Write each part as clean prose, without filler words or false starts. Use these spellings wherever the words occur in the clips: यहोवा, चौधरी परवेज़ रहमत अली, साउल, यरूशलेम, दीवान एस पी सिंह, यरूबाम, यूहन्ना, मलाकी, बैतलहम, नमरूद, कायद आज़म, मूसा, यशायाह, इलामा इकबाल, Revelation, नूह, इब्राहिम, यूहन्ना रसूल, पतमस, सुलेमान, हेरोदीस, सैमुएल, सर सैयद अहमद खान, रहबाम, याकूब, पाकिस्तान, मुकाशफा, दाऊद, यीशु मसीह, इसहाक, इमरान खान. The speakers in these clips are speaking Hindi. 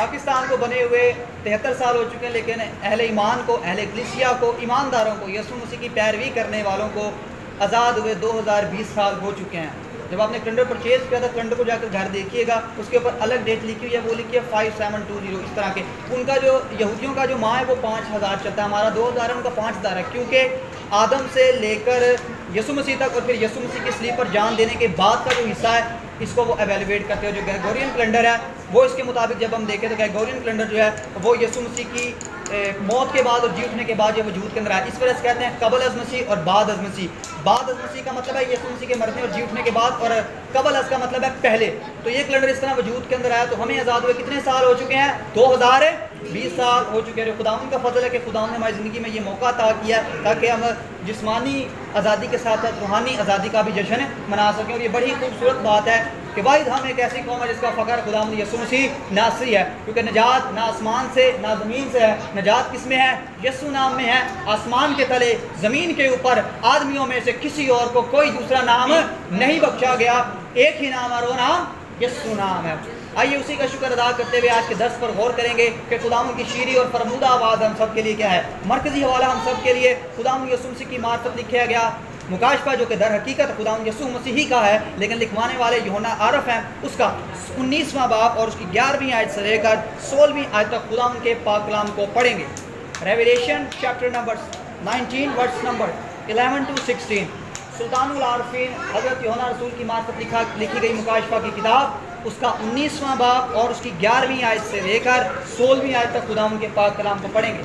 पाकिस्तान को बने हुए 73 साल हो चुके हैं, लेकिन अहले ईमान को, अहले कलीसिया को, ईमानदारों को, यीशु मसीह की पैरवी करने वालों को आज़ाद हुए 2020 साल हो चुके हैं। जब आपने कैलेंडर परचेज़ किया था, कैलेंडर को जाकर घर देखिएगा, उसके ऊपर अलग डेट लिखी हुई है, वो लिखी है 5720 इस तरह के। उनका जो यहूदियों का जो माह है वो 5000 चलता है, हमारा 2000 है, उनका 5000 है, क्योंकि आदम से लेकर यीशु मसीह तक और फिर यीशु मसीह की स्लीप पर जान देने के बाद का जो हिस्सा है, इसको वो एवेलुएट करते हैं। जो ग्रेगोरियन कैलेंडर है वो इसके मुताबिक जब हम देखें तो ग्रेगोरियन कैलेंडर जो है वो यीशु मसीह की मौत के बाद और जी उठने के बाद जो वजूद के अंदर आया, इस वजह से कहते हैं कबल अज मसीह और बाद अज मसीह। बाद अज मसीह का मतलब है यीशु मसीह के मरने और जी उठने के बाद, और कबल अज का मतलब है पहले। तो ये कैलेंडर इस तरह वजूद के अंदर आया। तो हमें आज़ाद हुए कितने साल हो चुके हैं? 2020 साल हो चुके हैं। खुदा का फजल है कि खुदा ने हमारी ज़िंदगी में ये मौका अता किया ताकि हम जिस्मानी आज़ादी के साथ साथ रूहानी आज़ादी का भी जश्न मना सकें। और ये बड़ी खूबसूरत बात है कि वाहिद हम एक ऐसी कौम है जिसका फ़ख्र खुदा यीशु मसीह नासरी है, क्योंकि नजात ना आसमान से ना ज़मीन से है। नजात किस में है? यीशु नाम में है। आसमान के तले, ज़मीन के ऊपर आदमियों में से किसी और को कोई दूसरा नाम नहीं बख्शा गया, एक ही नाम है, वो नाम यीशु नाम है। आइए उसी का शुक्र अदा करते हुए आज के दर्स पर गौर करेंगे कि खुदावंद की शीरी और फरमूदा आवाज़ हम सब के लिए क्या है। मरकज़ी हवाला हम सब के लिए खुदावंद यीशु मसीह की मार्फत लिखा गया मुकाशफा, जो कि दर हकीकत खुदावंद यीशु मसीह ही का है, लेकिन लिखवाने वाले यूहन्ना आरफ हैं। उसका 19वां बाब और उसकी 11वीं आयत से लेकर 16वीं आयत तक खुदावंद के पाक कलाम को पढ़ेंगे। Revelation chapter number 19 verse number 11 to 16। सुल्तानुल आरफीन हज़रत यूहन्ना रसूल की मार्फत लिखी गई मुकाशफा की किताब, उसका 19वां बाब और उसकी 11वीं आयत से लेकर 16वीं आयत तक खुदा उनके पाक कलाम को पढ़ेंगे।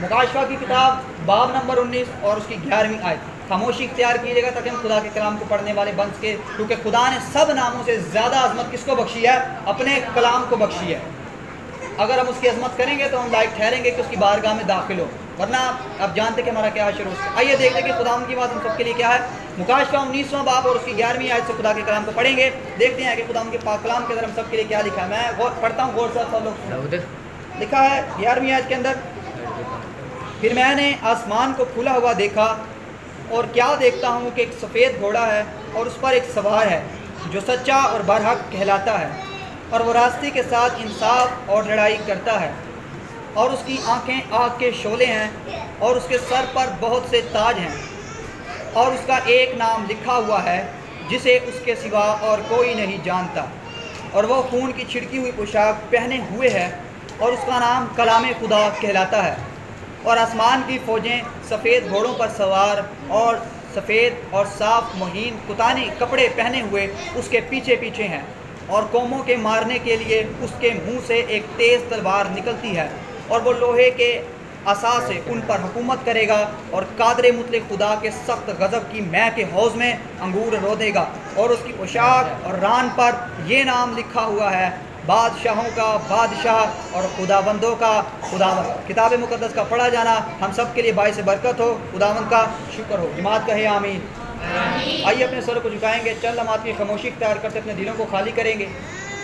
मुकाशफा की किताब बाब नंबर 19 और उसकी 11वीं आयत। खामोशी इख्तियार कीजिएगा ताकि हम खुदा के कलाम को पढ़ने वाले बन सके, क्योंकि खुदा ने सब नामों से ज़्यादा अजमत किसको बख्शी है? अपने कलाम को बख्शी है। अगर हम उसकी अजमत करेंगे तो हम लायक ठहरेंगे कि उसकी बारगाह में दाखिल हो, वरना आप जानते कि हमारा क्या शुरू होता है। आइए देखते हैं कि खुदा की बात हम सबके लिए क्या है। मुकाशफा 19वां बाब और उसकी 11वीं आयत से खुदा के कलाम को पढ़ेंगे। देखते हैं कि खुदा के पाक कलाम के अंदर हम सबके लिए क्या लिखा है। मैं पढ़ता हूँ गौर से, सब लोग लिखा है 11वीं आयत के अंदर। फिर मैंने आसमान को खुला हुआ देखा और क्या देखता हूँ कि एक सफ़ेद घोड़ा है और उस पर एक सवार है जो सच्चा और बरहक कहलाता है, और वह रास्ते के साथ इंसाफ और लड़ाई करता है, और उसकी आंखें आग के शोले हैं, और उसके सर पर बहुत से ताज हैं, और उसका एक नाम लिखा हुआ है जिसे उसके सिवा और कोई नहीं जानता, और वह खून की छिड़की हुई पोशाक पहने हुए है, और उसका नाम कलाम खुदा कहलाता है। और आसमान की फ़ौजें सफ़ेद घोड़ों पर सवार और सफ़ेद और साफ महीन कुतानी कपड़े पहने हुए उसके पीछे पीछे हैं, और कौमों के मारने के लिए उसके मुँह से एक तेज़ तलवार निकलती है, और वो लोहे के आसा से उन पर हुकूमत करेगा, और कादरे मुतलक खुदा के सख्त गज़ब की मह के हौज़ में अंगूर रो देगा, और उसकी पोशाक और रान पर यह नाम लिखा हुआ है, बादशाहों का बादशाह और खुदाबंदों का खुदाबंद। किताब मुकद्दस का पढ़ा जाना हम सब के लिए बायस बरकत हो। खुदावंद का शुक्र हो। जमात कहे आमीन। आइए अपने सर को झुकाएंगे, चल हम आपकी खामोशी इख्तियार करते अपने दिलों को खाली करेंगे।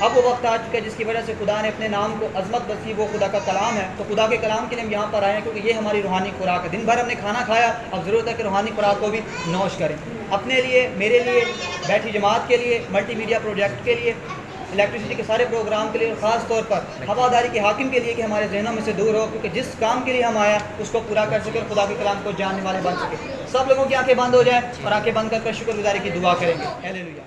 अब वो वक्त आ चुका है जिसकी वजह से खुदा ने अपने नाम को अजमत बख्शी, वो खुदा का कलाम है। तो खुदा के कलाम के लिए हम यहाँ पर आए हैं क्योंकि ये हमारी रूहानी खुराक है। दिन भर हमने खाना खाया, अब ज़रूरत है कि रूहानी खुराक को भी नोश करें। अपने लिए, मेरे लिए, बैठी जमात के लिए, मल्टीमीडिया प्रोजेक्ट के लिए, इलेक्ट्रिसिटी के सारे प्रोग्राम के लिए, ख़ास तौर पर हवादारी के हाकिम के लिए कि हमारे जहनों में से दूर हो, क्योंकि जिस काम के लिए हम आया उसको पूरा कर सके और खुदा के कलाम को जानने वाले बन सके। सब लोगों की आँखें बंद हो जाएँ और आँखें बंद कर शुक्रगुजारी की दुआ करेंगे। हालेलुया।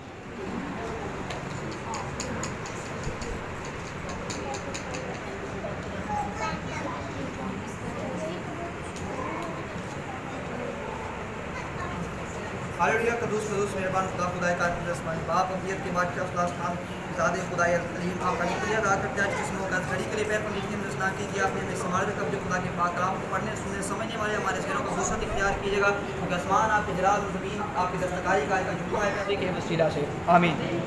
हालेलुया। कदूस कदूस मेहरबान खुदा खुदाए कादिर आसमानी बाप, अबियत के बादशाह उस्ताद खान ज़ादे खुदाए अलीम, आपका शुक्रिया अदा करते हैं। आज जिस मौका खड़ी के लिए पैर पर लिखने योजना की कि आपने हमें संभाल रखा, जो खुदा के पाक कलाम को पढ़ने सुनने समझने वाले हमारे शहरों को दूसरा इख्तियार कीजिएगा, क्योंकि आसमान आपके हिराज और ज़मीन आपकी दस्तकारी का जुम्मा है। नबी के वसीला से आमीन।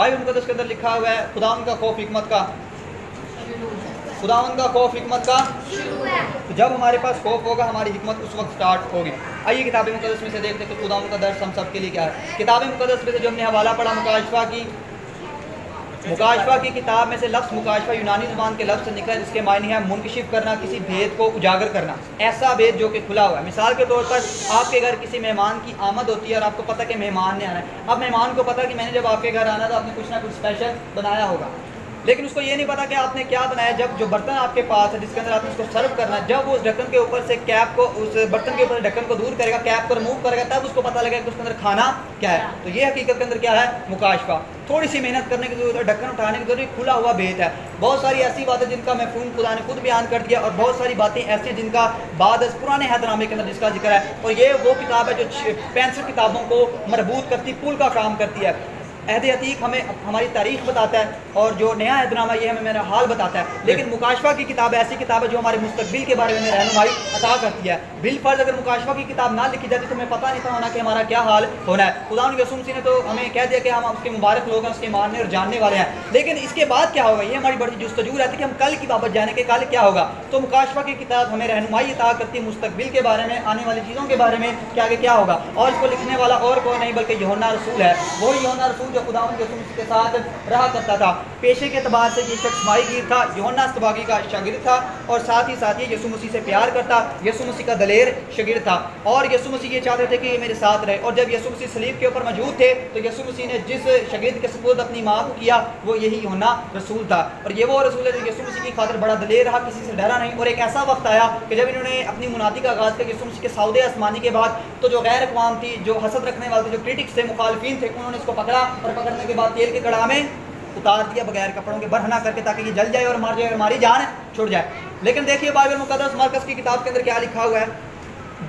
भाई मुकद्दस के अंदर लिखा हुआ है खुदावंद का खौफ हिकमत का, खुदावंद का खौफ हिकमत का। तो जब हमारे पास खौफ होगा हमारी हिकमत उस वक्त स्टार्ट होगी। आइए किताब मुकद्दस में से देखते हैं कि खुदावंद का दर्स हम सब के लिए क्या है। किताब मुकद्दस में से जो हमने हवाला पढ़ा मुकाशफा की किताब में से, लफ्ज़ मुकाशफा यूनानी ज़ुबान के लफ्ज़ से निकला जिसके मायने हैं मुनकशिफ करना, किसी भेद को उजागर करना, ऐसा भेद जो कि खुला हुआ है। मिसाल के तौर पर आपके घर किसी मेहमान की आमद होती है और आपको पता है कि मेहमान ने आना है। अब मेहमान को पता है कि मैंने जब आपके घर आना है तो आपने कुछ ना कुछ स्पेशल बनाया होगा। लेकिन उसको ये नहीं पता कि आपने क्या बनाया। जब जो बर्तन आपके पास है जिसके अंदर आपने उसको सर्व करना, जब वो उस ढक्कन के ऊपर से कैप को, उस बर्तन के ऊपर से ढक्कन को दूर करेगा, कैप को रिमूव करेगा, तब उसको पता लगेगा कि उसके अंदर खाना क्या है। तो ये हकीकत के अंदर क्या है? मुकाशफा। थोड़ी सी मेहनत करने की जरूरत है, ढक्कन उठाने की जरूरत, खुला हुआ भेद है। बहुत सारी ऐसी बातें जिनका महफूम खुदा ने खुद बयान कर दिया, और बहुत सारी बातें ऐसी जिनका बाद पुराने अहदनामे के अंदर जिसका जिक्र है। और ये वो किताब है जो 65 किताबों को मरबूत करती, पुल का काम करती है। अहद अतीक हमें हमारी तारीख बताता है, और जो नया अहदनामा ये हमें मेरा हाल बताता है। लेकिन मुकाशफा की किताब ऐसी किताब है जो हमारे मुस्तकबिल के बारे में रहनुमाई अता करती है। बिलफर्ज अगर मुकाशफा की किताब ना लिखी जाती तो हमें पता नहीं था होना कि हमारा क्या हाल होना है। खुदा रसूल ने तो हमें कह दिया कि हम उसके मुबारक लोग हैं, उसके मानने और जानने वाले हैं। लेकिन इसके बाद क्या होगा, ये हमारी बड़ी जस्तजू रहती है कि हम कल की बाबत जाने के कल क्या होगा। तो मुकाशफा की किताब हमें रहनुमाई अता करती है मुस्तकबिल के बारे में, आने वाली चीज़ों के बारे में कि आगे क्या होगा। और इसको लिखने वाला और कोई नहीं बल्कि यूहन्ना रसूल है। वो यूहन्ना रसूल जो खुदा के साथ रहा करता था। पेशे के अतबार से ये शख्स माहीगीर था, यूहन्ना इस्तिबागी का शागिर्द था, और साथ ही यीशु मसीह से प्यार करता, यीशु मसीह का दलेर शागिर्द था। और यीशु मसीह ये चाहते थे कि ये मेरे साथ रहे। और जब यीशु मसीह सलीब के ऊपर मौजूद थे तो यीशु मसीह ने जिस शागिर्द के सुपुर्द अपनी माँ को किया वो यही यूहन्ना रसूल था। और ये वो रसूल है जो यीशु मसीह की खातिर बड़ा दलेर रहा, किसी से डरा नहीं। और एक ऐसा वक्त आया कि जब इन्होंने अपनी मुनादी का आगाज़ किया यीशु मसीह के सऊदे आसमानी के बाद, तो जो गैर अक़वाम थी, जो हसद रखने वाले थे, जो क्रिटिक्स थे, मुखालफिन थे, उन्होंने इसको पकड़ा और पकड़ने के बाद तेल के कड़ाह में उतार दिया, बगैर कपड़ों के बरहना करके, ताकि ये जल जाए और मर जाए, हमारी जान छुड़ जाए। लेकिन देखिए बाइबल मुकद्दस मरकज़ की किताब के अंदर क्या लिखा हुआ है,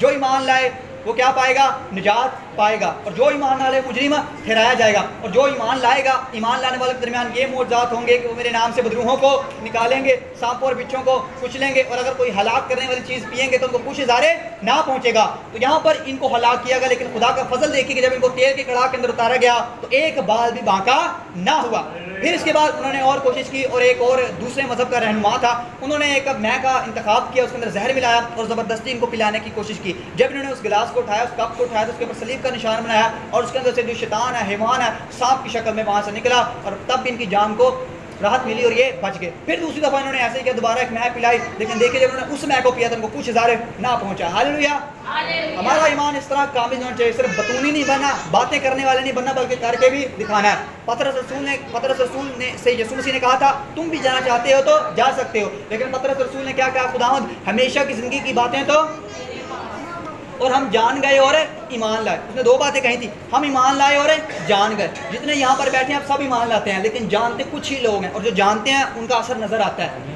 जो ईमान लाए वो क्या पाएगा? निजात पाएगा। और जो ईमान ना लाए मुजरिम ठहराया जाएगा। और जो ईमान लाएगा, ईमान लाने वाले के दरमियान ये मोज़ात होंगे कि वो मेरे नाम से बदरूहों को निकालेंगे, सांपों और बिच्छों को कुचलेंगे, और अगर कोई हलाक करने वाली चीज़ पिएंगे तो उनको कुछ इजारे ना पहुँचेगा। तो यहाँ पर इनको हलाक किया गया, लेकिन खुदा का फजल देखिए कि जब इनको तेल के कड़ाह के अंदर उतारा गया तो एक बाल भी बांका ना हुआ। फिर इसके बाद उन्होंने और कोशिश की, और एक और दूसरे मजहब का रहनुमा था, उन्होंने एक अब नए का इंतखाब किया, उसके अंदर जहर मिलाया और ज़बरदस्ती इनको पिलाने की कोशिश की। जब इन्होंने उस गिलास को उठाया, उस कप को उठाया, तो उसके ऊपर सलीब का निशान बनाया, और उसके अंदर से जो शैतान है, हैवान है, सांप की शक्ल में वहाँ से निकला, और तब इनकी जान को राहत मिली और ये बच गए। फिर दूसरी दफ़ा इन्होंने ऐसे ही किया, दोबारा एक मह पिलाई, लेकिन देखिए जब उन्होंने उस मह को पिया तो उनको कुछ इजारे ना पहुँचा। हालेलुया। हमारा ईमान इस तरह काबिल होना चाहिए, सिर्फ बतूनी नहीं बनना, बातें करने वाले नहीं बनना, बल्कि करके भी दिखाना है। पतरस रसूल ने से यीशु मसीह ने कहा था, तुम भी जाना चाहते हो तो जा सकते हो। लेकिन पतरस रसूल ने क्या कहा? खुदावंद हमेशा की ज़िंदगी की बातें तो, और हम जान गए और ईमान लाए। उसने दो बातें कही थी, हम ईमान लाए और जान गए। जितने यहाँ पर बैठे हैं आप सब ईमान लाते हैं, लेकिन जानते कुछ ही लोग हैं, और जो जानते हैं उनका असर नज़र आता है।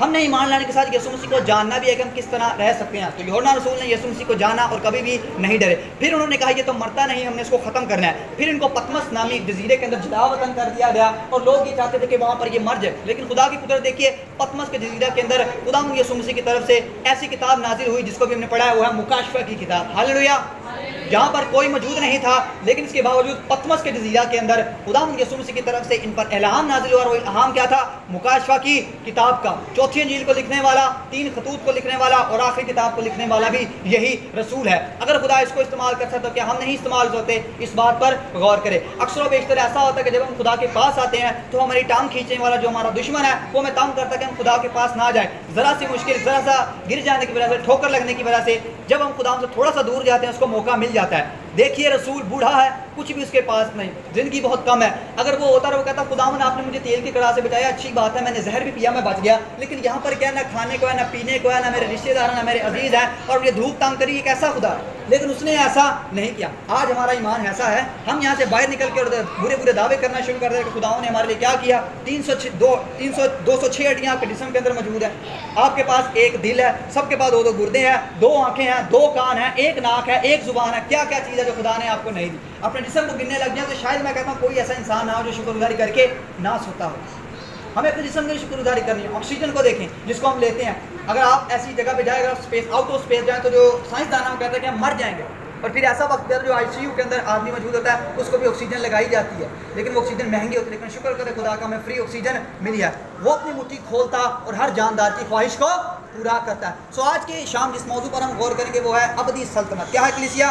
हमने ईमान लाने के साथ यीशु मसीह को जानना भी है कि हम किस तरह रह सकते हैं। तो यूहन्ना रसूल ने यीशु मसीह को जाना और कभी भी नहीं डरे। फिर उन्होंने कहा ये तो मरता नहीं, हमने इसको ख़त्म करना है। फिर इनको पतमस नामी जजीरे के अंदर जुदा वतन कर दिया गया, और लोग ये चाहते थे कि वहाँ पर ये मर जाए। लेकिन खुदा की कुदरत देखिए, पतमस के जजीरा के अंदर खुदा यीशु मसीह की तरफ से ऐसी किताब नाजिल हुई जिसको भी हमने पढ़ा हुआ है, मुकाशफा की किताब। हालेलुया। जहाँ पर कोई मौजूद नहीं था, लेकिन इसके बावजूद पतमस के जजीरा के अंदर खुदा यीशु मसीह की तरफ से इन पर इल्हाम नाजिल हुआ, और वो इल्हाम क्या था? मुकाशफा की किताब का। चौथी अंजील को लिखने वाला, 3 खतूत को लिखने वाला, और आखिरी किताब को लिखने वाला भी यही रसूल है। अगर खुदा इसको इस्तेमाल करता है तो क्या हम नहीं इस्तेमाल होते? इस बात पर गौर करें। अक्सर बेशतर ऐसा होता है कि जब हम खुदा के पास आते हैं तो हमारी टांग खींचने वाला जो हमारा दुश्मन है वो हमें तंग करता है कि हम खुदा के पास ना जाए। ज़रा सी मुश्किल, ज़रा सा गिर जाने की वजह से, ठोकर लगने की वजह से जब हम खुदा से थोड़ा सा दूर जाते हैं उसको मौका मिल जाता है। देखिए रसूल बूढ़ा है, कुछ भी उसके पास नहीं, ज़िंदगी बहुत कम है। अगर वो होता रहा, कहता खुदावन आपने मुझे तेल के कड़ाह से बचाया, अच्छी बात है, मैंने जहर भी पिया, मैं बच गया। लेकिन यहाँ पर क्या, ना खाने को है, ना पीने को है, ना मेरे रिश्तेदार हैं, ना मेरे अजीज़ हैं, और मुझे धूप तंग करी। ये कैसा खुदा है? लेकिन उसने ऐसा नहीं किया। आज हमारा ईमान ऐसा है, हम यहाँ से बाहर निकल के और बुरे बुरे दावे करना शुरू कर दे कि खुदावन ने हमारे लिए क्या किया। 206 हड्डियाँ आपके जिस्म के अंदर मौजूद है, आपके पास एक दिल है, सबके पास 2 गुर्दे हैं, 2 आँखें हैं, 2 कान हैं, एक नाक है, एक जुबान है। क्या क्या चीज़ है जो खुदा ने आपको नहीं दी। अपने जिस्म को गिनने लग जाए तो शायद मैं कहता हूँ कोई ऐसा इंसान ना हो जो शुक्रगुजारी करके ना सोता हो। हमें अपने जिस्म की शुक्रगुजारी करनी है। ऑक्सीजन को देखें जिसको हम लेते हैं, अगर आप ऐसी जगह पे जाए, अगर आप स्पेस आउट ऑफ स्पेस जाएँ तो जो साइंसदान हम कहते हैं कि हम मर जाएंगे। और फिर ऐसा वक्त जो ICU के अंदर आदमी मौजूद होता है उसको भी ऑक्सीजन लगाई जाती है, लेकिन वो ऑक्सीजन महंगी होती है। लेकिन शुक्र करें खुदा का हमें फ्री ऑक्सीजन मिली है। वो अपनी मुट्ठी खोलता और हर जानदार की ख्वाहिश को पूरा करता है। सो आज की शाम जिस मौजू पर हम गौर करेंगे वो है अबदी सल्तनत। क्या है कलीसिया?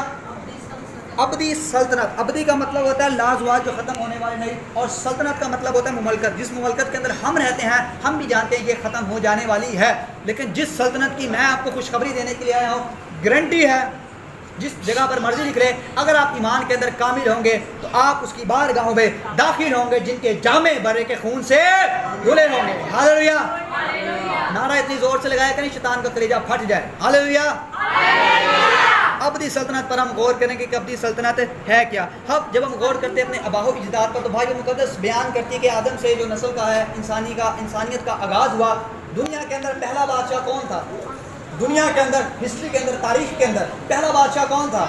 अबदी सल्तनत। अबदी का मतलब होता है लाजवाब, जो ख़त्म होने वाले नहीं, और सल्तनत का मतलब होता है मुमलकत। जिस मुमलकत के अंदर हम रहते हैं हम भी जानते हैं ये ख़त्म हो जाने वाली है। लेकिन जिस सल्तनत की मैं आपको खुशखबरी देने के लिए आया हूँ, गारंटी है जिस जगह पर मर्जी लिख ले, अगर आप ईमान के अंदर कामिल होंगे तो आप उसकी बारगाहों में दाखिल होंगे जिनके जामे बरे के खून से धुले होंगे। हालेलुया। नारा इतनी जोर से लगाया करें शैतान का कलेजा फट जाए। हालेलुया। अबदी सल्तनत पर हम गौर करें कि अबदी सल्तनत है क्या। हम जब हम गौर करते हैं अपने अबाहो इजदाद पर तो भाई मुकद्दस बयान करती है कि आदम से जो नस्ल का है, इंसानियत का आगाज़ हुआ। दुनिया के अंदर पहला बादशाह कौन था? दुनिया के अंदर, हिस्ट्री के अंदर, तारीख के अंदर पहला बादशाह कौन था?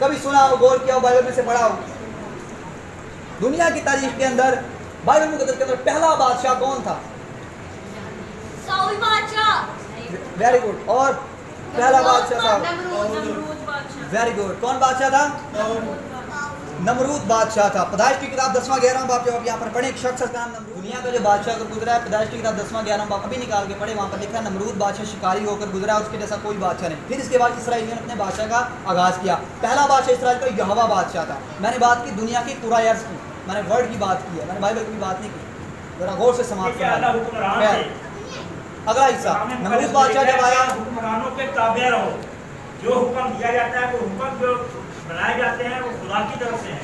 कभी सुना हो, गौर किया हो, बाइबल में से पढ़ा हो? दुनिया की तारीख के अंदर, बाइबल मुकद्दस के अंदर पहला बादशाह कौन था? साउल बादशाह। Very good. और पहला बादशाह था, वेरी गुड, कौन बादशाह था? नमरूद बादशाह था। पैदाइश की किताब 10वां 11वां बाप जब आप यहाँ पर पढ़े, एक शख्स का नाम नमरूद, दुनिया का जो बादशाह होकर गुजरा है। पैदाइश की किताब 10वां 11वां बाप अभी निकाल के पढ़े, वहाँ पर लिखा है नमरूद बादशाह शिकारी होकर गुजरा, उसके जैसा कोई बादशाह नहीं। फिर इसके बाद इसराइलियों ने अपने बादशाह का आगाज़ किया। पहला बादशाह इसराइल का यहोवा बादशाह था। मैंने बात की दुनिया की, पूरा अर्ज़ की, मैंने वर्ल्ड की बात की है, मैंने बाइबल की बात नहीं की। जरा गौर से समाप्त। अगला हिस्सा, नमरूद बादशाह जब आया, हुक्मरानों के ताबे रहो, जो हुक्म दिया जाता है वो हुक्म बनाए जाते हैं, वो खुदा की तरफ से है।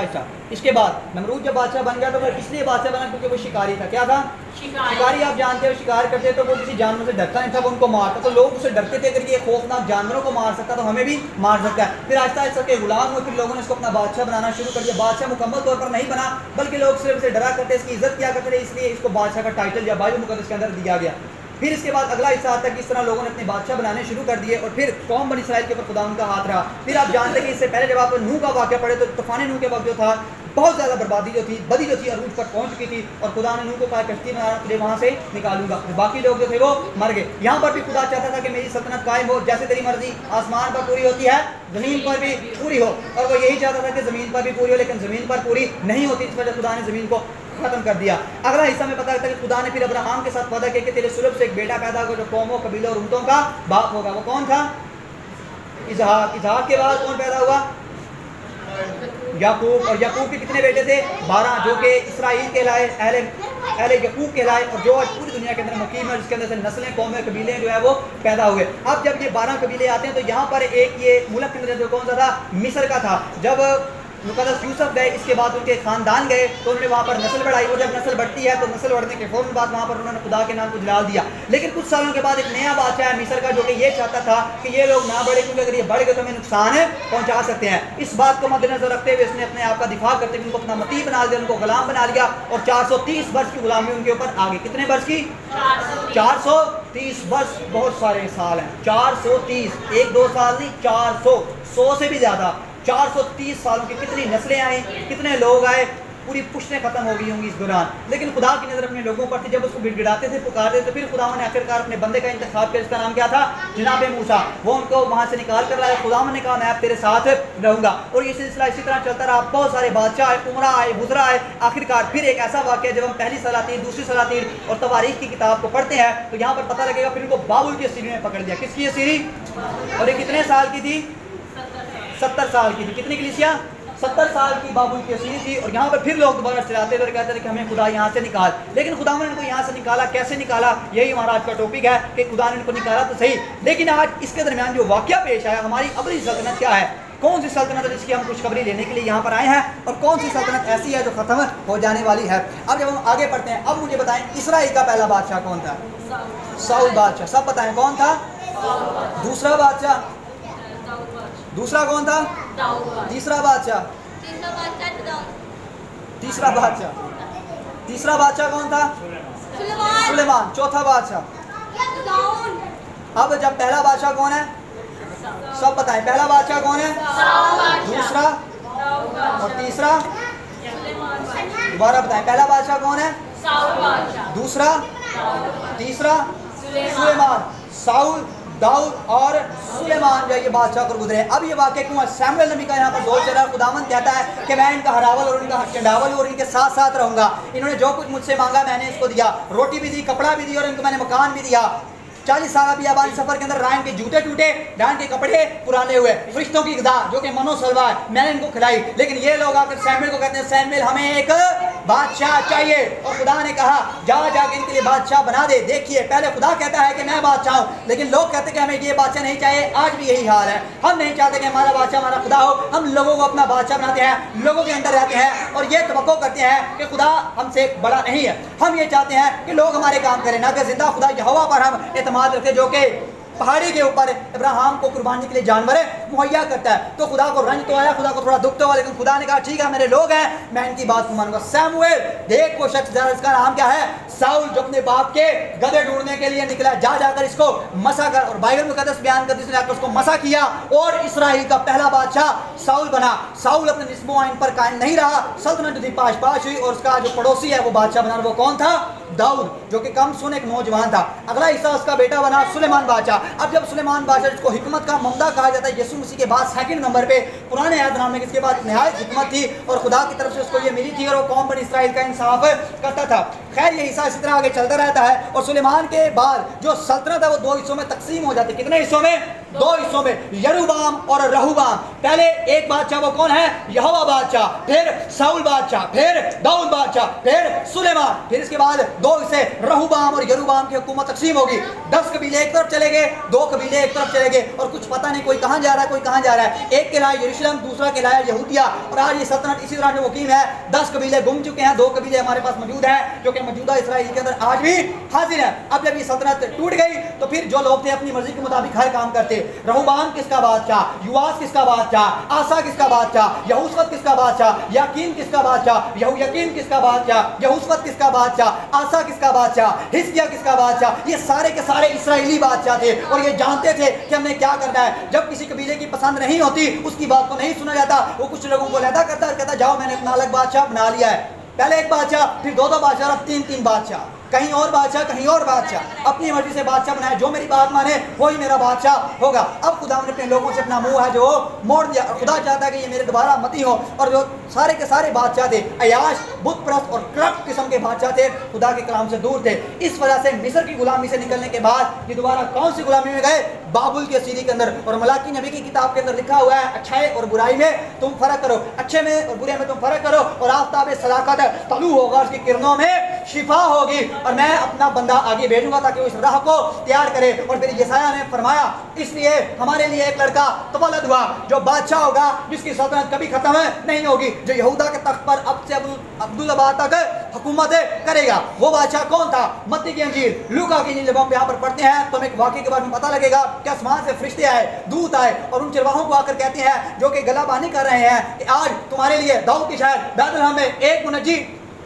अच्छा, इसके बाद नमरूद जब बादशाह बन गया तो वो इसलिए बादशाह बना क्योंकि वो शिकारी था। क्या था? शिकारी। आप जानते हो शिकार करते तो वो किसी जानवर से डरता नहीं था, वो उनको मारता, तो लोग उससे डरते थे अगर ये खौफनाक जानवरों को मार सकता तो हमें भी मार सकता है। फिर आहिस्ता आहिस्ता के गुलाम हुए, फिर लोगों ने इसको अपना बादशाह बनाना शुरू कर दिया। बादशाह मुकम्मल तौर पर नहीं बना बल्कि लोग सिर्फ उसे डरा करते, इसकी इज्जत किया करते, इसलिए इसको बादशाह का टाइटल या बाइबल मुकद्दस के अंदर दिया गया। फिर इसके बाद अगला हिस्सा आता है कि इस तरह लोगों ने अपने बादशाह बनाने शुरू कर दिए और फिर कौम बन इसराइल के ऊपर खुदा उनका हाथ रहा। फिर आप जानते हैं कि इससे पहले जब आप नूह का वाक्य पढ़े तो तूफान नूह के वक्त जो था, बहुत ज़्यादा बर्बादी जो थी, बदी जो थी अरूज पर पहुंच चुकी थी और खुदा ने नूह को कहा कश्ती में आना, तुझे वहाँ से निकालूंगा। बाकी लोग जो थे वो मर गए। यहाँ पर भी खुदा चाहता था कि मेरी सल्तनत कायम हो, जैसे तेरी मर्जी आसमान पर पूरी होती है ज़मीन पर भी पूरी हो, और वो यही चाहता था कि ज़मीन पर भी पूरी हो, लेकिन ज़मीन पर पूरी नहीं होती, इस वजह खुदा ने ज़मीन को खत्म कर दिया। अगला हिस्सा में पता लगता है कि खुदा ने फिर अब्राहम के साथ वादा किया कि तेरे सुलभ से एक बेटा पैदा होगा जो कौमों, कबीलों और उम्मतों का बाप होगा। वो कौन था? इसहाक। इसहाक के बाद कौन पैदा हुआ? याकूब। और याकूब के कितने बेटे थे? 12, जो कि इसराइल कहलाए, अहले यकूब कहलाए, और जो आज पूरी दुनिया के अंदर मुकीम है, जिसके अंदर से नस्लें, कौमें, कबीले जो है वो पैदा हुए। अब जब ये 12 कबीले आते हैं तो यहाँ पर एक ये मुल्क के अंदर जो कौन सा था? मिस्र का था। जब मुकद्दस यूसुफ गए, इसके बाद उनके ख़ानदान गए तो उन्होंने वहाँ पर नस्ल बढ़ाई, और जब नस्ल बढ़ती है तो नस्ल बढ़ने के फ़ौरन बाद वहाँ पर उन्होंने खुदा के नाम को जलाल दिया। लेकिन कुछ सालों के बाद एक नया बादशाह है मिस्र का, जो कि ये चाहता था कि ये लोग ना बढ़े, क्योंकि अगर ये बढ़ गए तो हमें नुकसान पहुँचा सकते हैं। इस बात को मद्देनजर रखते हुए उसने अपने आप का दिफा करते हुए उनको अपना मती बना दिया, उनको गुलाम बना लिया और 430 वर्ष की गुलामी उनके ऊपर आ गई। कितने वर्ष की? 430 वर्ष। बहुत सारे साल हैं, 430, एक दो साल नहीं, 400 से भी ज़्यादा। 430 सालों की कितनी नस्लें आई, कितने लोग आए, पूरी पुश्तें खत्म हो गई होंगी इस दौरान। लेकिन खुदा की नज़र अपने लोगों पर थी, जब उसको गिड़गिड़ाते थे, पुकारते थे, फिर खुदा ने आखिरकार अपने बंदे का इंतखाब किया, इसका नाम क्या था? जनाब मूसा। वो उनको वहाँ से निकाल कर लाया। खुदा ने कहा मैं आप तेरे साथ रहूँगा, और ये सिलसिला इसी तरह चलता रहा। बहुत सारे बादशाह आए, उमरा आए, गुजरा आए, आखिरकार फिर एक ऐसा वाक़ है जब हम पहली सलातीन, दूसरी सलातीन और तवारीख की किताब को पढ़ते हैं तो यहाँ पर पता लगेगा फिर इनको बाबुल की सीरी में पकड़ दिया। किसकी ये सीरी? और ये कितने साल की थी? 70 साल की थी। कितनी कलीसिया? 70 साल की बाबुल की सीरी थी। और यहाँ पर फिर लोग दोबारा चलाते थे और कहते थे कि हमें खुदा यहाँ से निकाल, लेकिन खुदा ने उनको यहाँ से निकाला। कैसे निकाला? यही हमारा आज का टॉपिक है कि खुदा ने उनको निकाला तो सही, लेकिन आज इसके दरमियान जो वाक़या पेश आया, हमारी अबली सल्तनत क्या है, कौन सी सल्तनत है जिसकी हम खुशखबरी लेने के लिए यहाँ पर आए हैं, और कौन सी सल्तनत ऐसी है जो ख़त्म हो जाने वाली है। अब जब हम आगे पढ़ते हैं, अब मुझे बताएं इसराइल का पहला बादशाह कौन था? साउल बादशाह। सब बताएं कौन था? दूसरा बादशाह। दूसरा कौन था? तीसरा बादशाह। तीसरा बादशाह। तीसरा बादशाह कौन था? सुलेमान। चौथा बादशाह। अब जब पहला बादशाह कौन है? सब बताएं पहला बादशाह कौन है? दूसरा और तीसरा। दोबारा बताएं पहला बादशाह कौन है? दूसरा, तीसरा सुलेमान। साउल, दाऊद और सुलेमान जो ये बादशाह पर गुजरे। अब ये वाक्य क्यों? सैमुएल नबी का यहाँ पर जोर चला। खुदावन कहता है कि मैं इनका हरावल और इनका चंडावल और इनके साथ साथ रहूँगा। इन्होंने जो कुछ मुझसे मांगा मैंने इसको दिया, रोटी भी दी, कपड़ा भी दिया और इनको मैंने मकान भी दिया। 40 साल बियाबानी सफर के अंदर रायन के जूते टूटे, रायन के कपड़े पुराने हुए, फरिश्तों की गदा जो कि मनोसलवा मैंने इनको खिलाई, लेकिन ये लोग आकर सैमुएल को कहते हैं सैमुएल हमें एक बादशाह चाहिए। और खुदा ने कहा जा जाके इनके लिए बादशाह बना दे। देखिए पहले खुदा कहता है कि मैं बादशाह हूँ, लेकिन लोग कहते कि हमें ये बादशाह नहीं चाहिए। आज भी यही हाल है, हम नहीं चाहते कि हमारा बादशाह हमारा खुदा हो, हम लोगों को अपना बादशाह बनाते हैं, लोगों के अंदर रहते हैं और ये तवक्को करते हैं कि खुदा हमसे बड़ा नहीं है। हम ये चाहते हैं कि लोग हमारे काम करें, ना कि जिंदा खुदा यहोवा पर हम एतमाद रखें जो कि पहाड़ी के ऊपर इब्राहिम को कुर्बानी के लिए जानवर मुहैया करता है। तो खुदा को रंज तो आया, खुदा को थोड़ा दुख तो हुआ, लेकिन खुदा ने कहा ठीक है मेरे लोग हैं, मैं इनकी बात को मानूंगा। सैमुएल देख वो शख्स जिसका नाम क्या है साउल, जो अपने बाप के गधे ढूंढने के लिए निकला, जाकर इसको मसा कर, और बाइबल मुकद्दस बयान करती उसने आकर उसको मसा किया और इसराइल का पहला बादशाह साउल बना। साउल अपने निस्बो आइन पर कायम नहीं रहा, सल्तनत जो थी पाश हुई और उसका जो पड़ोसी है वो बादशाह बना, वो कौन था? दाऊद, जो कि कम सुन एक नौजवान था। अगला हिस्सा उसका बेटा बना सुलेमान बादशाह। अब जब सुलेमान बादशाह जिसको हिकमत का ममदा कहा जाता है, यीशु मसीह के बाद सेकंड नंबर पे पुराने अहदनामे में इसके बाद नहायत हिकमत थी और खुदा की तरफ से उसको ये मिली थी और वो कौम पर इसराइल का इंसाफ करता था। खैर ये हिस्सा इसी तरह आगे चलता रहता है और सुलेमान के बाद जो सल्तनत है वो दो हिस्सों में तकसीम हो जाती है। कितने हिस्सों में? दो हिस्सों में, यरूबाम और रहबाम। पहले एक बादशाह वो कौन है? यहोवा बादशाह, फिर साउल बादशाह, फिर दाऊद बादशाह, फिर सुलेमान। फिर इसके बाद दो हिस्से रहबाम और यरूबाम की हुकूमत तकसीम होगी। 10 कबीले एक तरफ चले गए, 2 कबीले एक तरफ चले गए और कुछ पता नहीं कोई कहाँ जा रहा है कोई कहाँ जा रहा है। एक किला यरूशलेम, दूसरा किला यहूदिया और आज ये सल्तनत इसी तरह जो मुकीम है। 10 कबीले गुम चुके हैं, 2 कबीले हमारे पास मौजूद हैं जो कि मौजूदा इसराइल के अंदर आज भी हाजिर है। अब जब ये सल्तनत टूट गई तो फिर जो लोग थे अपनी मर्जी के मुताबिक हर काम करते। रहबाम किसका बादशाह, युवास किसका बादशाह, आसा किसका बादशाह, यहोशफत किसका बादशाह, याकीन किसका बादशाह, यहोयाकीन किसका बादशाह, यहोशफत किसका बादशाह, आसा किसका बादशाह, हिजकिय्याह किसका बादशाह। ये सारे के सारे इसराइली बादशाह थे और ये जानते थे कि हमने क्या करना है। जब किसी कबीले की पसंद नहीं होती उसकी बात को नहीं सुना जाता, वो कुछ लोगों को लहदा करता और कहता जाओ मैंने अपना अलग बादशाह बना लिया है। पहले एक बादशाह, फिर दो बादशाह, अब 3 बादशाह, कहीं और बादशाह, कहीं और बादशाह। अपनी मर्जी से बादशाह बनाए, जो मेरी बात माने वही मेरा बादशाह होगा। अब खुदा ने अपने लोगों से अपना मुंह है जो मोड़ दिया और खुदा चाहता है कि ये मेरे दोबारा मती हो। और जो सारे के सारे बादशाह थे अयाश, बुतप्रस्त और करप्ट किस्म के बादशाह थे, खुदा के कलाम से दूर थे। इस वजह से मिस्र की गुलामी से निकलने के बाद ये दोबारा कौन सी गुलामी में गए? बाबुल की सीरी के अंदर। और मलाकी नबी की किताब के अंदर लिखा हुआ है अच्छाई और बुराई में तुम फर्क करो, अच्छे में और बुरे में तुम फर्क करो और आफ्ताब सदाकत तलू होगा, उसकी किरणों में शिफा होगी और मैं अपना बंदा आगे भेजूंगा ताकि वो इस राह को तैयार करे। और फिर यशायाह ने फरमाया इसलिए हमारे लिए एक लड़का तवल्लद हुआ जो बादशाह होगा, जिसकी सल्तनत कभी खत्म नहीं होगी, जो यहूदा के तख्त पर अब से अब्दुल्लाबाद तक हुकूमत करेगा। वो बादशाह कौन था? मत्ती की अंजील, लूका की अंजील जब हम यहाँ पर पढ़ते हैं तो हमें एक वाकये के बारे में पता लगेगा कि आसमान से फरिश्ते आए, दूत आए और उन चरवाहों को आकर कहते हैं जो कि गलाबानी कर रहे हैं कि आज तुम्हारे लिए दाऊद की शहर बैतलहम में एक मुनज्जी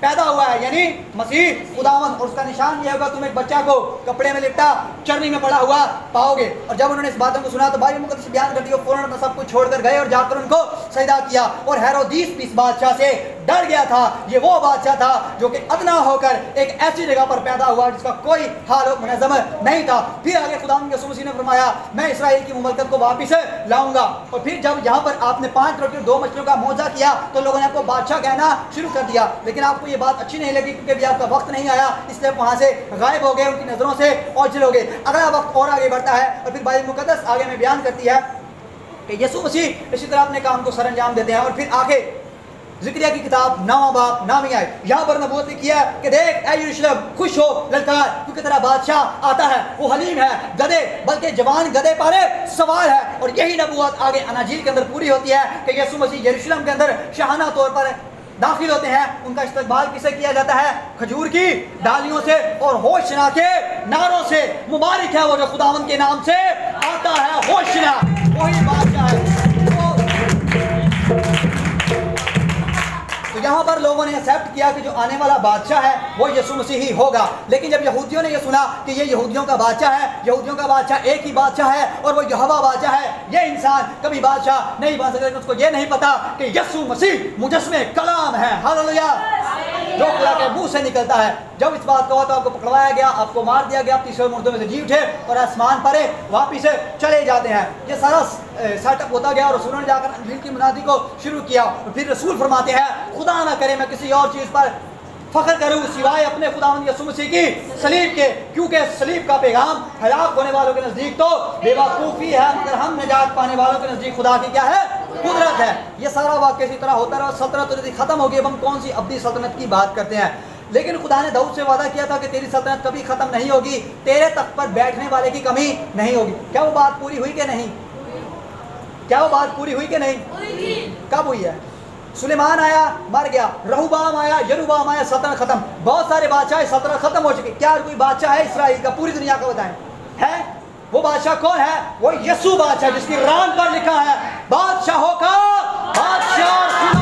पैदा हुआ है, यानी मसीह खुदावंद, और उसका निशान यह होगा तुम एक बच्चा को कपड़े में लिपटा चर्नी में पड़ा हुआ पाओगे। और जब उन्होंने इस बातों को सुना तो बाइबल मुकद्दस बयान करती है फौरन सब कुछ छोड़कर गए और जाकर उनको सजदा किया। और हेरोदीस भी इस बादशाह से डर गया था। ये वो बादशाह था जो कि अदना होकर एक ऐसी जगह पर पैदा हुआ जिसका कोई हाल और मुनज़्ज़म नहीं था। फिर आगे खुदावंद यीशु मसीह ने फरमाया मैं इसराइल की मुमलकत को वापस लाऊंगा। और फिर जब यहाँ पर आपने 5 रोटी और 2 मछलियों का मुआवजा किया तो लोगों ने आपको बादशाह कहना शुरू कर दिया, लेकिन आपको ये बात अच्छी नहीं लगी क्योंकि अभी आपका वक्त नहीं आया, इसलिए आप वहाँ से गायब हो गए, उनकी नज़रों से ओझल हो गए। अगला वक्त और आगे बढ़ता है और फिर बाइबल मुकद्दस आगे में बयान करती है कि यीशु मसीह इसी तरह अपने काम को सर अंजाम देते हैं। और फिर आगे ज़िक्रिया की किताब 9वां बाब 9वीं आयत यहाँ पर नबूवत ने किया कि देख ऐ यरूशलेम खुश हो ललकार, क्योंकि तेरा बादशाह आता है, वो हलीम है, गधे बल्कि जवान गधे पर सवार है। और यही नबूवत आगे अनाजील के अंदर पूरी होती है कि यीशु मसीह यरूशलेम के अंदर शाहाना तौर पर दाखिल होते हैं। उनका इस्तकबाल किसे किया जाता है? खजूर की डालियों से और होशना के नारों से। मुबारक है वो जो खुदावंद के नाम से आता है। होशना वही बादशाह है। तो यहाँ पर लोगों ने एक्सेप्ट किया कि जो आने वाला बादशाह है वो यीशु मसीह ही होगा। लेकिन जब यहूदियों ने ये सुना कि ये यहूदियों का बादशाह है, यहूदियों का बादशाह एक ही बादशाह है और वो यहोवा बादशाह है, ये इंसान कभी बादशाह नहीं बन सकता, उसको ये नहीं पता कि यीशु मसीह मुजस्मे कलाम है, हालेलुया, जो खुदा के मुँह से निकलता है। जब इस बात का हुआ तो आपको पकड़वाया गया, आपको मार दिया गया, तीसरे मुर्दों में से जी उठे और आसमान पर वापिस चले जाते हैं। ये सारा सेटअप होता गया और रसूलों ने जाकर अंजील की मुनादी को शुरू किया। और फिर रसूल फरमाते हैं खुदा ना करे मैं किसी और चीज़ पर फख्र करूँ सिवाय अपने खुदावंद यीशु मसीह की सलीब के, क्योंकि सलीब का पैगाम हलाक होने वालों के नज़दीक तो बेवकूफ़ी है, मगर हम निजात पाने वालों के नज़दीक खुदा की क्या है, कुदरत है। ये सारा वाक्य इसी तरह होता रहा और सल्तनत जल्दी खत्म होगी। अब हम कौन सी अब्दी सल्तनत की बात करते हैं, लेकिन खुदा ने दाऊद से वादा किया था कि तेरी सल्तनत कभी ख़त्म नहीं होगी, तेरे तख्त पर बैठने वाले की कमी नहीं होगी। क्या वो बात पूरी हुई कि नहीं? क्या वो बात पूरी हुई कि नहीं? कब हुई है? सुलेमान आया, मर गया, रहबाम आया, यरूबाम आया, सल्तनत खत्म। बहुत सारे बादशाह, सल्तनत खत्म हो चुकी। क्या कोई बादशाह है इसराइल का पूरी दुनिया का बताएं, है? वो बादशाह कौन है? वो यीशु बादशाह, जिसकी रान पर लिखा है बादशाहों का बादशाह।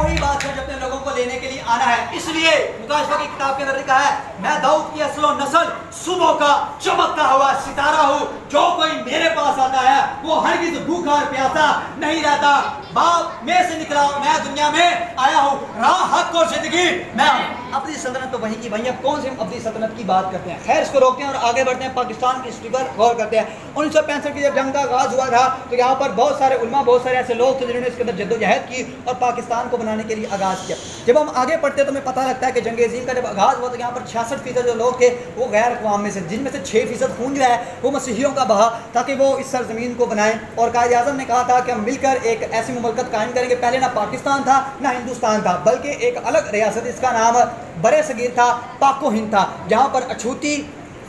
वही बादशाह जो अपने लोगों को लेने के लिए आना है। इसलिए मुकाशफा की किताब के अंदर लिखा है, मैं दाऊद की असल और नस्ल सुबह का चमकता हुआ सितारा हूँ, जो कोई मेरे पास आता है वो हरगिज़ भूखा और प्यासा नहीं रहता। बाप में से निकला, मैं दुनिया में आया हूँ, राह हक और जिंदगी मैं हूँ। अपनी सल्तनत तो वही की वही है। कौन सी अपनी सल्तनत की बात करते हैं? खैर, इसको रोकते हैं और आगे बढ़ते हैं। पाकिस्तान की हिस्ट्री पर गौर करते हैं। 1965 की जब जंग का आगाज हुआ था तो यहाँ पर बहुत सारे उलमा, बहुत सारे ऐसे लोग थे जिन्होंने इसके अंदर जद्दोजहद की और पाकिस्तान को बनाने के लिए आगाज़ किया। जब हम आगे पढ़ते हैं तो हमें पता लगता है कि जंग अज़ील का जब आगाज़ हुआ तो यहाँ पर 66% जो लोग थे वो गैर अक़वाम में से, जिनमें से 6% खून जो है वो मसीहियों का बहा ताकि वो इस सरजमीन को बनाएँ। और कायद आज़म ने कहा था कि हम मिलकर एक ऐसी मुल्कत कायम करेंगे। पहले ना पाकिस्तान था ना हिंदुस्तान था, बल्कि एक अलग रियासत, इसका नाम बरे सगीर था, पाको हिंद था, जहाँ पर अछूती,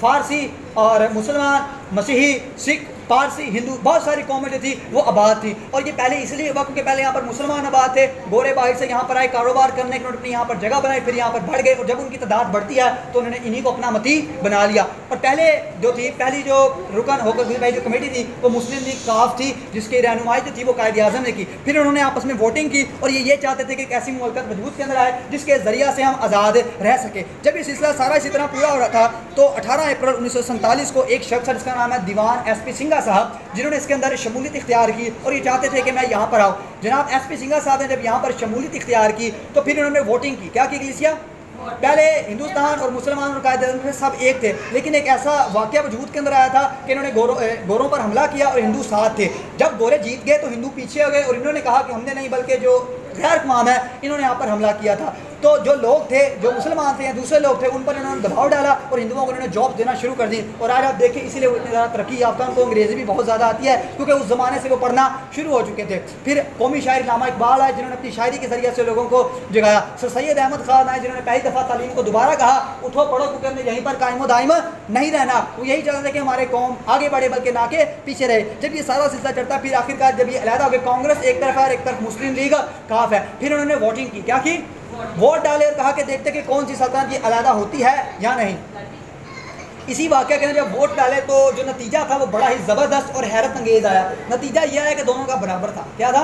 फारसी और मुसलमान, मसीही, सिख, पारसी, हिंदू, बहुत सारी कौमें जो थी वो आबाद थी। और ये पहले इसलिए हुआ क्योंकि पहले यहाँ पर मुसलमान आबाद थे, गोरे बाहर से यहाँ पर आए कारोबार करने के, उन्होंने अपनी यहाँ पर जगह बनाई, फिर यहाँ पर बढ़ गए, और जब उनकी तादाद बढ़ती है तो उन्होंने इन्हीं को अपना मती बना लिया। और पहली जो रुकन होकर भाई जो कमेटी थी वो मुस्लिम लीग काफ थी, जिसकी रहनुमाई जो थी वो कायद आज़म ने की। फिर उन्होंने आपस में वोटिंग की और ये चाहते थे कि एक ऐसी मुल्कत वजूद के अंदर आए जिसके ज़रिए से हम आज़ाद रह सकें। जब ये सिलसिला सारा इसी तरह पूरा हो रहा था तो 18 अप्रैल 1947 को एक शख्स, जिसका नाम है दीवान एस पी सिंह साहब, जिन्होंने इसके अंदर शमूलियत इख्तियार की और ये चाहते थे कि मैं यहाँ पर आऊँ। जनाब एसपी सिंघा साहब ने जब यहाँ पर शमूलियत इख्तियार की तो फिर उन्होंने वोटिंग की। क्या की गलीसिया? पहले हिंदुस्तान और मुसलमान और कायद सब एक थे, लेकिन एक ऐसा वाक़ा वजूद के अंदर आया था कि इन्होंने गोरों पर हमला किया और हिंदू साथ थे। जब गोरे जीत गए तो हिंदू पीछे हो गए और इन्होंने कहा कि हमने नहीं बल्कि जो गैर अक़वाम है इन्होंने यहाँ पर हमला किया था। तो जो लोग थे, जो मुसलमान थे या दूसरे लोग थे, उन पर इन्होंने दबाव डाला और हिंदुओं को इन्होंने जॉब देना शुरू कर दी। और आज आप देखें, इसीलिए इतनी ज़्यादा तरक्की याफ्ता, उनको अंग्रेज़ी भी बहुत ज़्यादा आती है क्योंकि उस ज़माने से वो पढ़ना शुरू हो चुके थे। फिर कौमी शायर इलामा इकबाल आए, जिन्होंने अपनी शायरी के ज़रिए से लोगों को जगाया। सर सैयद अहमद खान आए, जिन्होंने पहली दफ़ा तालीम को दोबारा कहा उठो पढ़ो, क्योंकि हमने यहीं पर कायम दायम नहीं रहना। वो यही चाहते थे कि हमारे कौम आगे बढ़े बल्कि ना के पीछे रहे। जब ये सारा सिलसिला चढ़ता, फिर आखिरकार जब ये अलहदा हो गया, कांग्रेस एक तरफ है और एक तरफ मुस्लिम लीग काफ है। फिर उन्होंने वोटिंग की। क्या की? वोट डाले और कहा कि देखते कि कौन सी सल्तनत ये अलहदा होती है या नहीं। इसी वाक़े के अंदर जब वोट डाले तो जो नतीजा था वो बड़ा ही ज़बरदस्त और हैरत अंगेज आया। नतीजा यह आया कि दोनों का बराबर था। क्या था?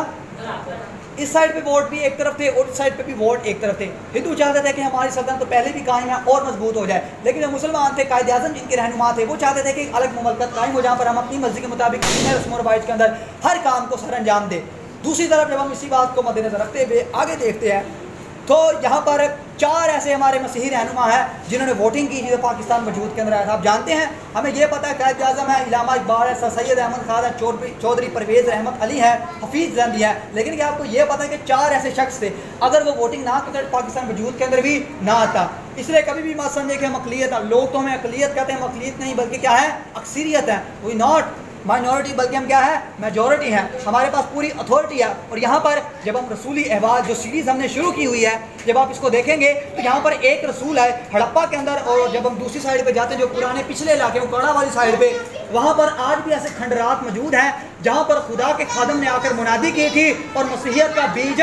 इस साइड पे वोट भी एक तरफ थे और इस साइड पे भी वोट एक तरफ थे। हिंदू चाहते थे कि हमारी सल्तनत तो पहले भी कायम है और मजबूत हो जाए, लेकिन जो मुसलमान थे, कायद आज़म जिनके रहनुमा थे, वो चाहते थे कि अलग मुमलकत कायम हो, जहाँ पर हम अपनी मर्जी के मुताबिक रस्म व रवायत के अंदर हर काम को सर अंजाम दें। दूसरी तरफ जब हम इसी बात को मद्देनज़र रखते हुए आगे देखते हैं तो यहाँ पर 4 ऐसे हमारे मसीही रहनुमा हैं जिन्होंने वोटिंग की, जिन्हें पाकिस्तान वजूद के अंदर आया था। आप जानते हैं, हमें यह पता है कायद आज़म है, इलामा इकबाल है, सर सैयद अहमद खान है, चौधरी परवेज़ रहमत अली है, हफीज़ जंदी है। लेकिन क्या आपको ये पता है कि 4 ऐसे शख्स थे, अगर वो वोटिंग ना करते पाकिस्तान वजूद के अंदर भी ना आता। इसलिए कभी भी मत समझे कि हम अकलियत, लोग तो हमें अकलियत कहते हैं, हम अकलियत नहीं बल्कि क्या है, अक्सरियत है। वी नॉट माइनॉरिटी, बल्कि हम क्या है, मेजॉरिटी हैं। हमारे पास पूरी अथॉरिटी है। और यहाँ पर जब हम रसूली अहवाल जो सीरीज़ हमने शुरू की हुई है, जब आप इसको देखेंगे तो यहाँ पर एक रसूल है हड़प्पा के अंदर, और जब हम दूसरी साइड पे जाते हैं जो पुराने पिछले इलाके में कोड़ा वाली साइड पे, वहाँ पर आज भी ऐसे खंडरात मौजूद हैं जहाँ पर खुदा के खादम ने आकर मुनादी की थी और मसीहियत का बीज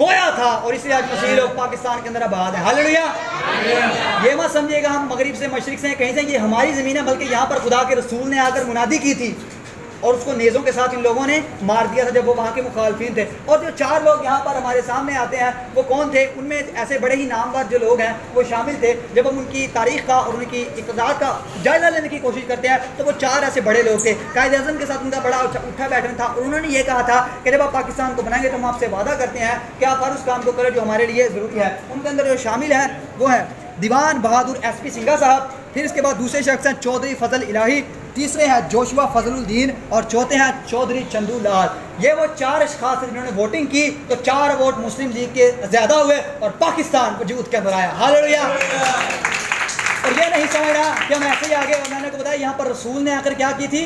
बोया था, और इसलिए आज मसीही लोग पाकिस्तान के अंदर आबाद है। हालेलुया। ये मत समझिएगा हम मगरिब से, मशरिक से, कहीं से, ये हमारी ज़मीन है, बल्कि यहाँ पर खुदा के रसूल ने आकर मुनादी की थी और उसको नेज़ों के साथ इन लोगों ने मार दिया था जब वो वहाँ के मुखालफिन थे। और जो 4 लोग यहाँ पर हमारे सामने आते हैं वो कौन थे? उनमें ऐसे बड़े ही नामवर जो लोग हैं वो शामिल थे। जब हम उनकी तारीख़ का और उनकी इक़्तिदार का जायज़ा लेने की कोशिश करते हैं तो वो 4 ऐसे बड़े लोग थे। कायद आज़म के साथ उनका बड़ा उठा बैठना था और उन्होंने ये कहा था कि जब आप पाकिस्तान को बनाएंगे तो हम आपसे वादा करते हैं कि आप हर उस काम को करें जो हमारे लिए ज़रूरी है। उनके अंदर जो शामिल हैं वो हैं दीवान बहादुर एस पी सिंघा साहब। फिर इसके बाद दूसरे शख्स हैं चौधरी फजल इलाही, तीसरे हैं जोशुआ फजलुद्दीन और चौथे हैं चौधरी चंदूलाल। ये वो चार अशखास हैं जिन्होंने वोटिंग की, तो 4 वोट मुस्लिम लीग के ज़्यादा हुए और पाकिस्तान को जीत के बनाया। हालेलुया। और ये नहीं समझ रहा कि हम ऐसे ही आगे, और मैंने को बताया यहाँ पर रसूल ने आकर क्या की थी,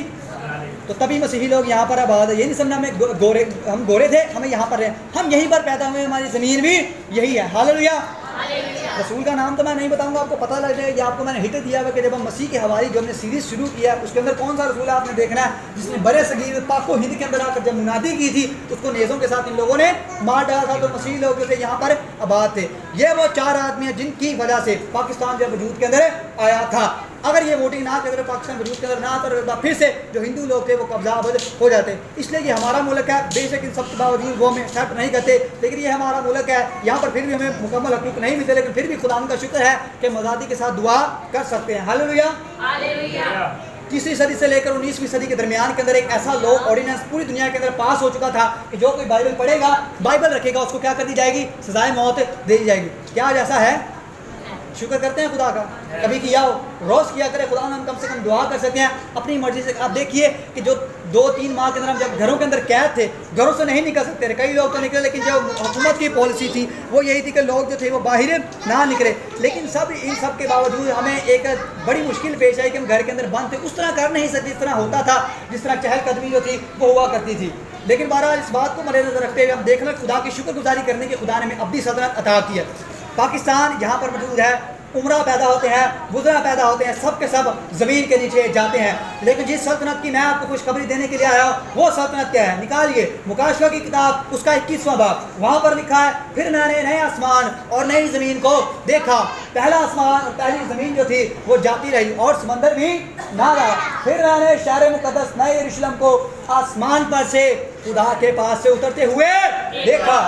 तो तभी मसीही लोग यहाँ पर आबाद है। ये नहीं समझना हमें गोरे, हम गोरे थे, हमें यहाँ पर रहे, हम यहीं पर पैदा हुए, हमारी ज़मीन भी यही है। हालेलुया। रसूल का नाम तो मैं नहीं बताऊंगा, आपको पता लग जाएगा। आपको मैंने हिट दिया हुआ कि जब हम मसीह के हवाले जो हमने सीरीज़ शुरू किया उसके अंदर कौन सा रसूल है आपने देखना है, जिसने बड़े सगीर पाको हिंद के अंदर आकर जब मुनादी की थी तो उसको नेज़ों के साथ इन लोगों ने मार डाला था, तो मसीह लोग जो यहाँ पर आबाद थे। ये वो 4 आदमी हैं जिनकी वजह से पाकिस्तान जो वजूद के अंदर आया था। अगर ये वोटिंग ना करते, पाकिस्तान वजूद के अंदर ना आता, फिर से जो हिंदू लोग थे वो कब्जा हो जाते। इसलिए ये हमारा मुल्क है, बेशक इन सब के बावजूद वो हमें एक्सेप्ट नहीं करते, लेकिन ये हमारा मुल्क है। यहाँ पर फिर भी हमें मुकम्मल हकूक नहीं मिलते, लेकिन फिर भी खुदा का शुक्र है कि मजादी के साथ दुआ कर सकते हैं। हालेलुया। तीसरी सदी से लेकर 19वीं सदी के दरमियान के अंदर एक ऐसा लॉ ऑर्डिनेंस पूरी दुनिया के अंदर पास हो चुका था कि जो कोई बाइबल पढ़ेगा, बाइबल रखेगा, उसको क्या कर दी जाएगी, सजाए मौत दे दी जाएगी। क्या आज ऐसा है? शुक्र करते हैं खुदा का। कभी किया हो, रोज़ किया करें, खुदा हम कम से कम दुआ कर सकते हैं अपनी मर्ज़ी से। आप देखिए कि जो 2-3 माह के अंदर हम जब घरों के अंदर कैद थे, घरों से नहीं निकल सकते थे, कई लोग तो निकले, लेकिन जो हुकूमत की पॉलिसी थी वो यही थी कि लोग जो थे वो बाहर ना निकले, लेकिन सब इन सब के बावजूद हमें एक बड़ी मुश्किल पेश आई कि हम घर के अंदर बंद थे। उस तरह कर नहीं सकते जिस तरह होता था, जिस तरह चहलकदमी जो थी वो हुआ करती थी। लेकिन बहरहाल इस बात को मद्देनजर रखते हुए हम देखना खुदा की शुक्रगुजारी करने की, खुदा ने हमें अपनी सदरत अता की है। पाकिस्तान यहाँ पर मौजूद है, उमरा पैदा होते हैं, गुजरा पैदा होते हैं, सब के सब ज़मीन के नीचे जाते हैं। लेकिन जिस सल्तनत की मैं आपको खुशखबरी देने के लिए आया हूँ वो सल्तनत क्या है, निकालिए मुकाशफा की किताब उसका 21वां बाब, वहाँ पर लिखा है, फिर मैंने नए आसमान और नई ज़मीन को देखा। पहला आसमान और पहली ज़मीन जो थी वो जाती रही और समंदर भी ना रहा। फिर मैंने शहर मुक़द्दस नए यरूशलेम को आसमान पर से खुदा के पास से उतरते हुए देखा।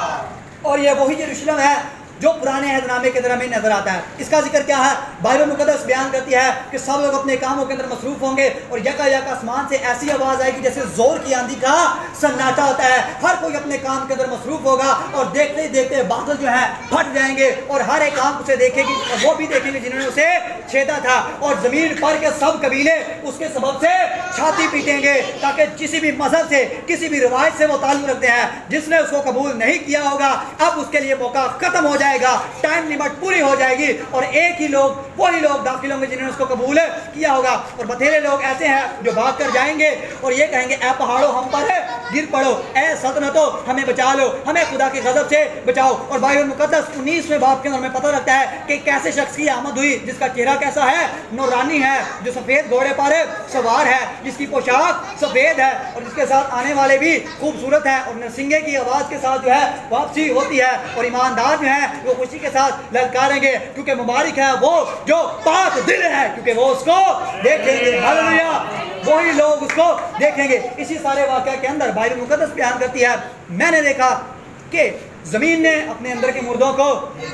और ये वही यरूशलेम है जो पुराने अहदनामे के अंदर हमें नजर आता है। इसका जिक्र क्या है? बाइबल मुकद्दस बयान करती है कि सब लोग अपने कामों के अंदर मसरूफ होंगे और यका आसमान से ऐसी आवाज़ आएगी जैसे जोर की आंधी का सन्नाटा होता है। हर कोई अपने काम के अंदर मसरूफ होगा और देखते ही देखते बादल जो है फट जाएंगे और हर एक आंख उसे देखेगी, वो भी देखेंगे जिन्होंने उसे छेदा था, और ज़मीन पर के सब कबीले उसके सबब से छाती पीटेंगे, ताकि किसी भी मजहब से, किसी भी रिवायत से वो ताल्लुक़ रखते हैं, जिसने उसको कबूल नहीं किया होगा अब उसके लिए मौका ख़त्म हो जाएगा, टाइम लिमिट पूरी हो जाएगी और एक ही लोग, वही लोग दाखिल होंगे जिन्होंने उसको कबूल किया होगा। और बथेरे लोग ऐसे हैं जो भाग कर जाएंगे और ये कहेंगे, ऐ पहाड़ों हम पर गिर पड़ो, ऐ सल्तनतों हमें बचा लो, हमें खुदा के गजब से बचाओ। और बाइबल मुकद्दस 19वें बाब के अंदर हमें पता लगता है कि कैसे शख्स की आमद हुई, जिसका चेहरा कैसा है, नूरानी है, जो सफ़ेद घोड़े पर सवार है, जिसकी पोशाक सफ़ेद है और जिसके साथ आने वाले भी खूबसूरत हैं और नरसिंगे की आवाज़ के साथ जो है वापसी होती है, और ईमानदार जो है वो खुशी के साथ ललकारेंगे क्योंकि मुबारक है वो जो पाक दिल है, क्योंकि वो उसको देखेंगे। हालेलुया। वही लोग उसको देखेंगे। इसी सारे वाक़या के अंदर बाइबल मुकद्दस बयान करती है, मैंने देखा कि ज़मीन ने अपने अंदर के मुर्दों को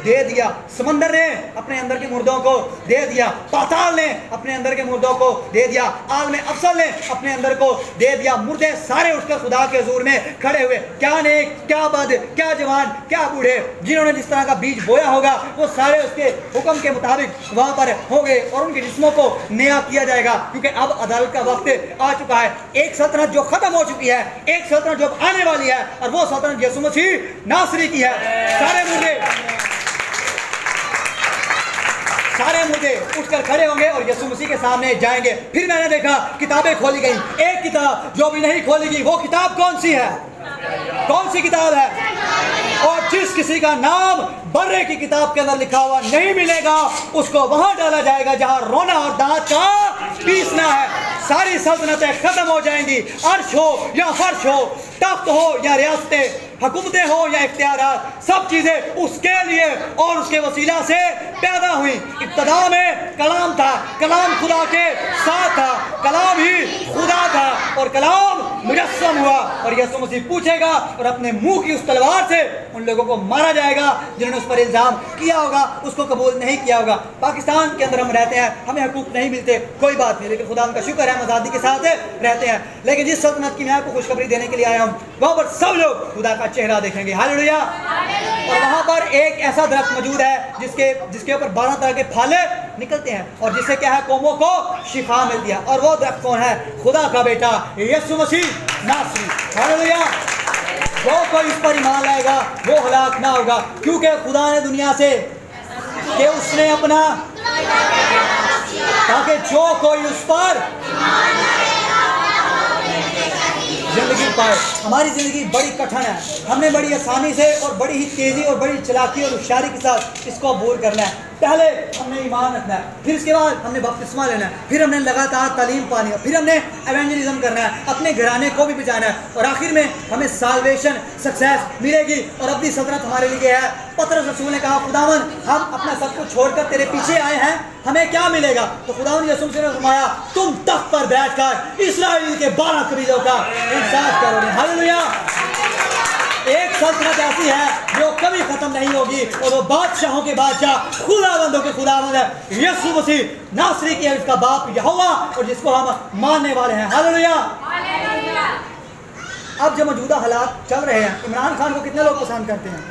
दे दिया, समंदर ने अपने अंदर के मुर्दों को दे दिया, पाताल ने अपने अंदर के मुर्दों को दे दिया, आलम अफसल ने अपने अंदर को दे दिया। मुर्दे सारे उठकर खुदा के हुजूर में खड़े हुए, क्या नेक, क्या बद, क्या जवान, क्या बूढ़े, जिन्होंने जिस तरह का बीज बोया होगा वो सारे उसके हुक्म के मुताबिक वहाँ पर हो गए और उनके जिस्मों को नया किया जाएगा, क्योंकि अब अदालत का वक्त आ चुका है। एक सल्तनत जो ख़त्म हो चुकी है, एक सल्तनत जो आने वाली है, और वो सल्तनत यीशु मसीह नासरी की है। सारे मुर्दे उठकर खड़े होंगे और यीशु मसीह के सामने जाएंगे। फिर मैंने देखा किताबें खोली गई, एक किताब जो भी नहीं खोली गई। वो किताब कौन सी है? कौन सी किताब है? और जिस किसी का नाम बर्रे की किताब के अंदर लिखा हुआ नहीं मिलेगा उसको वहां डाला जाएगा जहां रोना और दांत का पीसना है। सारी सल्तनतें खत्म हो जाएंगी, अर्श हो या फर्श हो, तख्त हो या रियासतें, हुकूमतें हो या इख्तियारात, सब चीज़ें उसके लिए और उसके वसीला से पैदा हुई। इब्तदा में कलाम था, कलाम खुदा के साथ था, कलाम ही खुदा था और कलाम मुजस्सम हुआ। और यीशु मसीह पूछेगा और अपने मुंह की उस तलवार से उन लोगों को मारा जाएगा जिन्होंने उस पर इल्ज़ाम किया होगा, उसको कबूल नहीं किया होगा। पाकिस्तान के अंदर हम रहते हैं, हमें हकूक नहीं मिलते, कोई बात नहीं, लेकिन खुदा का शुक्र है हम आज़ादी के साथ रहते हैं। लेकिन जिस सल्तनत की मैं आपको खुशखबरी देने के लिए आया हूँ वहाँ पर सब लोग खुदा का चेहरा देखेंगे। हालेलुया। और वहाँ पर एक ऐसा दरख्त मौजूद है जिसके ऊपर 12 तरह के फल निकलते हैं और जिससे क्या है, कौमों को शिफा मिलती है। और वो दरख्त कौन है? खुदा का बेटा यीशु मसीह नासरी। हालेलुया। वो कोई इस पर ईमान लाएगा वो हलाक ना होगा, क्योंकि खुदा ने दुनिया से कि उसने अपना, ताकि जो कोई उस पर जिंदगी पाए। हमारी ज़िंदगी बड़ी कठिन है, हमने बड़ी आसानी से और बड़ी ही तेज़ी और बड़ी चालाकी और होशियारी के साथ इसको अबूर करना है। पहले हमने ईमान रखना है, फिर उसके बाद हमने बपतिस्मा लेना है, फिर हमने लगातार तालीम पानी है, फिर हमने एवेंजलिज्म करना है, अपने घराने को भी बचाना है और आखिर में हमें साल्वेशन सक्सेस मिलेगी। और अपनी सदरत हमारे लिए है। पतरस रसूल ने कहा, खुदावन हम अपना सब कुछ छोड़कर तेरे पीछे आए हैं, हमें क्या मिलेगा? तो खुदावन यसू मसीह ने फरमाया, तुम तख्त पर बैठकर इसराइल के 12 कबीलों का इंसाफ करोगे। हालेलुया। एक सल्तनत ऐसी है जो कभी खत्म नहीं होगी और वो बादशाहों के बादशाह, खुदावंदों के खुदावंद है यीशु मसीह नासरी की है, इसका बाप यहोवा, और जिसको हम मानने वाले हैं। हालेलुया। अब जो मौजूदा हालात चल रहे हैं, इमरान खान को कितने लोग पसंद करते हैं?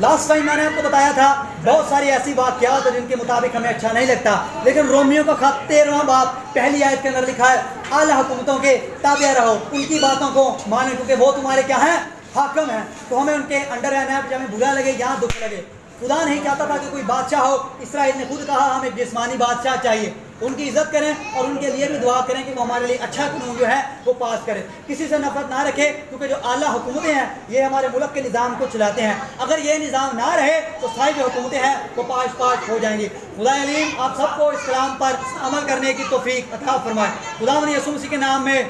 लास्ट टाइम मैंने आपको बताया था, बहुत सारी ऐसी वाकयात जिनके मुताबिक हमें अच्छा नहीं लगता, लेकिन रोमियों का खत 13वां बाब पहली आयत के अंदर लिखा है, आला हुकूमतों के ताबे रहो, उनकी बातों को माने क्योंकि वो तुम्हारे क्या हैं, हाकिम हैं। तो हमें उनके अंडर रहना है, हमें बुरा लगे या दुख लगे। खुदा नहीं चाहता था कि कोई बादशाह हो। इसराइल ने खुद कहा हमें जिस्मानी बादशाह चाहिए, उनकी इज्जत करें और उनके लिए भी दुआ करें कि वो हमारे लिए अच्छा कानून जो है वो पास करें। किसी से नफरत ना रखें, क्योंकि जो आला हुकूमतें हैं ये हमारे मुल्क के निज़ाम को चलाते हैं। अगर ये निज़ाम ना रहे तो सारी जो हुकूमतें हैं वो पाश हो जाएंगी। खुदा अलीम आप सबको इस कलाम पर अमल करने की तौफीक अता फरमाए। खुदा ने यसू मसीह के नाम में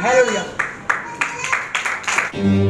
आमीन।